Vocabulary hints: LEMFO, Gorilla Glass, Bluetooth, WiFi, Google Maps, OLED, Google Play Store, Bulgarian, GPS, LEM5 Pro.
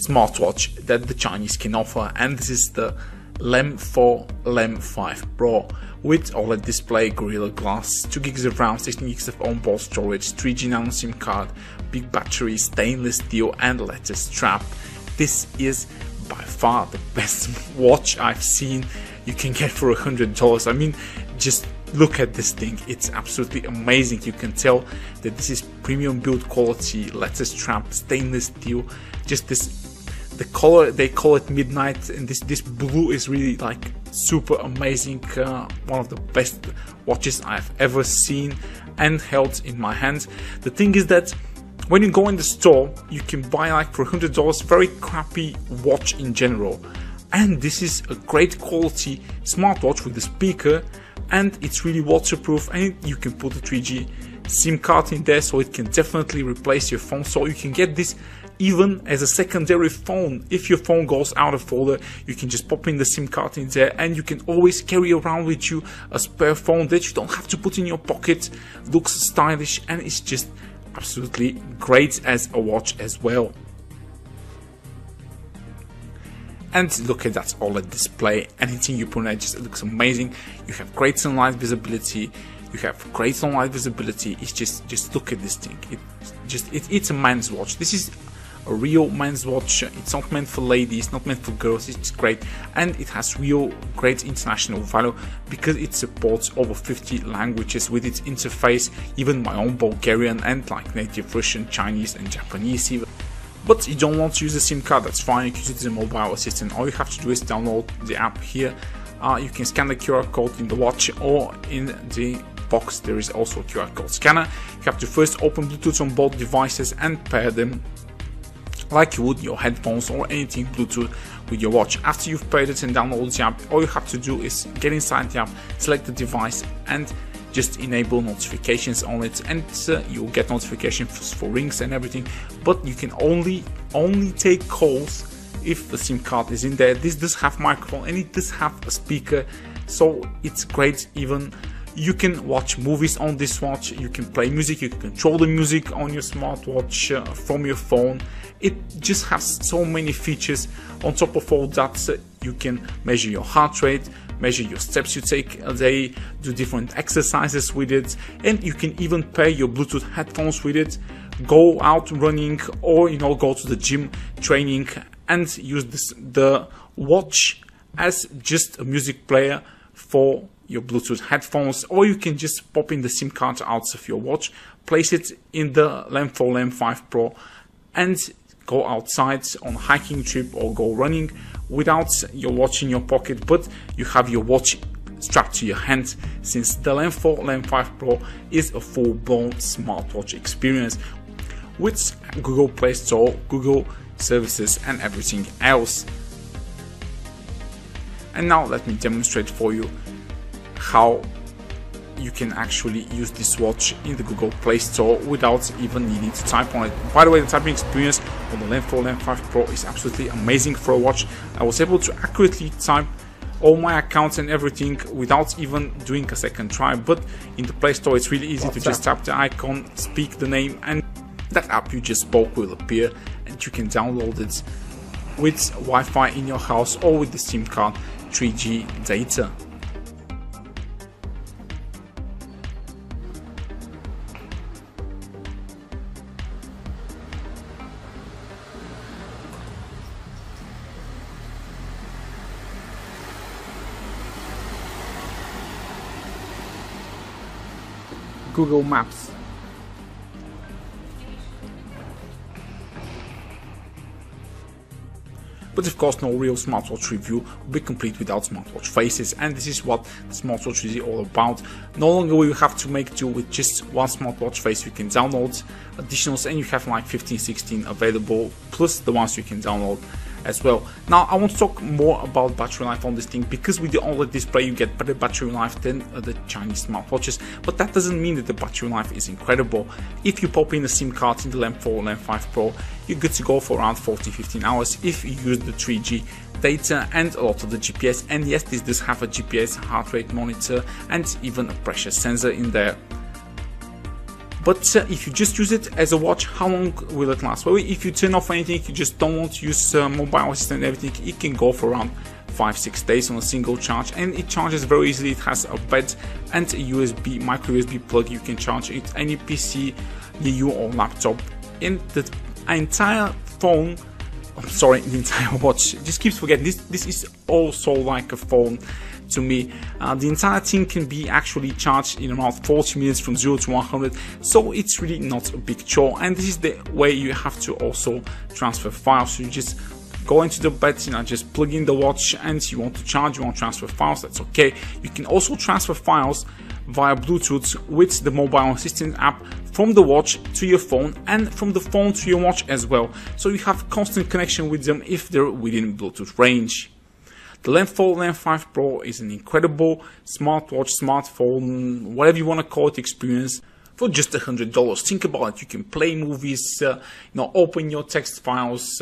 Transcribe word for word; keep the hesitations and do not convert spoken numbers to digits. smartwatch that the Chinese can offer, and this is the LEM four LEM five Pro with OLED display, Gorilla Glass, two gigs of RAM, sixteen gigs of onboard storage, three G nano SIM card, big battery, stainless steel and leather strap. This is by far the best watch I've seen you can get for a hundred dollars. I mean, just look at this thing, it's absolutely amazing. You can tell that this is premium build quality, leather strap, stainless steel. Just this, the color, they call it midnight, and this this blue is really like super amazing. Uh, one of the best watches I've ever seen and held in my hands. The thing is that when you go in the store, you can buy like for a hundred dollars very crappy watch in general, and this is a great quality smartwatch with a speaker, and it's really waterproof, and you can put a three G SIM card in there, so it can definitely replace your phone. So you can get this even as a secondary phone. If your phone goes out of order, you can just pop in the SIM card in there, and you can always carry around with you a spare phone that you don't have to put in your pocket. Looks stylish, and it's just absolutely great as a watch as well. And look at that OLED display, anything you put on it just looks amazing. You have great sunlight visibility, you have great sunlight visibility, it's just, just look at this thing, it just, it, it's a man's watch. This is a real man's watch, it's not meant for ladies, not meant for girls, it's great, and it has real great international value because it supports over fifty languages with its interface, even my own Bulgarian and like native Russian, Chinese and Japanese even. But you don't want to use a SIM card, that's fine, you can use it as a mobile assistant. All you have to do is download the app here. Uh, you can scan the Q R code in the watch, or in the box there is also a Q R code scanner. You have to first open Bluetooth on both devices and pair them like you would your headphones or anything Bluetooth with your watch. After you've paired it and downloaded the app, all you have to do is get inside the app, select the device and just enable notifications on it, and uh, you'll get notifications for rings and everything, but you can only only take calls if the SIM card is in there. This does have microphone and it does have a speaker, so it's great. Even you can watch movies on this watch, you can play music, you can control the music on your smartwatch uh, from your phone. It just has so many features. On top of all that, uh, you can measure your heart rate, measure your steps you take a day, do different exercises with it, and you can even pair your Bluetooth headphones with it, go out running, or you know, go to the gym training and use this, the watch as just a music player for your Bluetooth headphones, or you can just pop in the SIM card out of your watch, place it in the LEM four, LEM five Pro and go outside on a hiking trip or go running without your watch in your pocket, but you have your watch strapped to your hand, since the LEM four, LEM five Pro is a full-blown smartwatch experience with Google Play Store, Google services and everything else. And now let me demonstrate for you how you can actually use this watch in the Google Play Store without even needing to type on it. By the way, the typing experience on the LEM four, LEM five Pro is absolutely amazing for a watch. I was able to accurately type all my accounts and everything without even doing a second try, but in the Play Store it's really easy What's to that? just tap the icon, speak the name, and that app you just spoke will appear, and you can download it with Wi-Fi in your house or with the SIM card, three G data. Google Maps. But of course, no real smartwatch review will be complete without smartwatch faces, and this is what the smartwatch is all about. No longer will you have to make do with just one smartwatch face. You can download additionals, and you have like fifteen, sixteen available, plus the ones you can download as well. Now I want to talk more about battery life on this thing, because with the OLED display you get better battery life than uh, the Chinese smartwatches, but that doesn't mean that the battery life is incredible. If you pop in a SIM card in the LEM four, LEM five Pro, you're good to go for around fourteen, fifteen hours if you use the three G data and a lot of the G P S, and yes, this does have a G P S, heart rate monitor and even a pressure sensor in there. But uh, if you just use it as a watch, how long will it last? Well, if you turn off anything, you just don't want to use uh, mobile assistant and everything, it can go for around five six days on a single charge, and it charges very easily. It has a bed and a U S B, micro U S B plug. You can charge it any P C, L E U or laptop, and the entire phone, I'm sorry, the entire watch, just keeps forgetting, this this is also like a phone to me. Uh, the entire thing can be actually charged in around forty minutes from zero to one hundred, so it's really not a big chore. And this is the way you have to also transfer files. So you just go into the bed, you know, just plug in the watch, and you want to charge, you want to transfer files, that's okay. You can also transfer files via Bluetooth with the mobile assistant app from the watch to your phone, and from the phone to your watch as well, so you have constant connection with them if they're within Bluetooth range. The LEMFO LEM five Pro is an incredible smartwatch, smartphone, whatever you want to call it, experience for just a hundred dollars. Think about it, you can play movies, uh, you know, open your text files,